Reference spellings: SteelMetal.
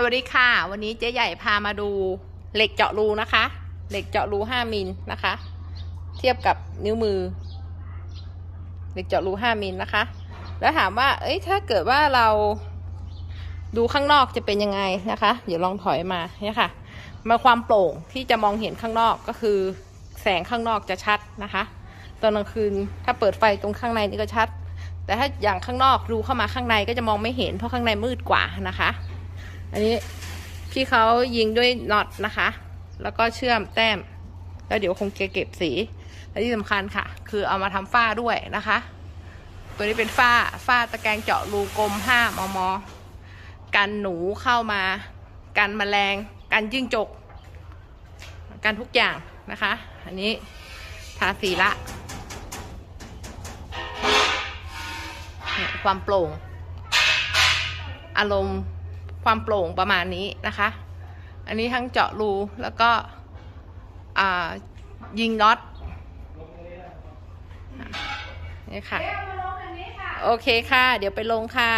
สวัสดีค่ะวันนี้เจ๊ใหญ่พามาดูเหล็กเจาะรูนะคะเหล็กเจาะรู5มิลนะคะเทียบกับนิ้วมือเหล็กเจาะรู5มิลนะคะแล้วถามว่าถ้าเกิดว่าเราดูข้างนอกจะเป็นยังไงนะคะเดี๋ยวลองถอยมาเนี่ยค่ะมาความโปร่งที่จะมองเห็นข้างนอกก็คือแสงข้างนอกจะชัดนะคะตอนกลางคืนถ้าเปิดไฟตรงข้างในนี่ก็ชัดแต่ถ้าอย่างข้างนอกรูเข้ามาข้างในก็จะมองไม่เห็นเพราะข้างในมืดกว่านะคะอันนี้พี่เขายิงด้วยน็อตนะคะแล้วก็เชื่อมแต้มแล้วเดี๋ยวคงเก็บสีและที่สำคัญค่ะคือเอามาทำฝ้าด้วยนะคะตัวนี้เป็นฝ้าตะแกรงเจาะรูกลม5 มม.กันหนูเข้ามากันแมลงกันจิ้งจกกันทุกอย่างนะคะอันนี้ทาสีละความโปร่งอารมณ์ความโปร่งประมาณนี้นะคะอันนี้ทั้งเจาะรูแล้วก็ยิงน็อตนี่ค่ะโอเคค่ะเดี๋ยวไปลงค่ะ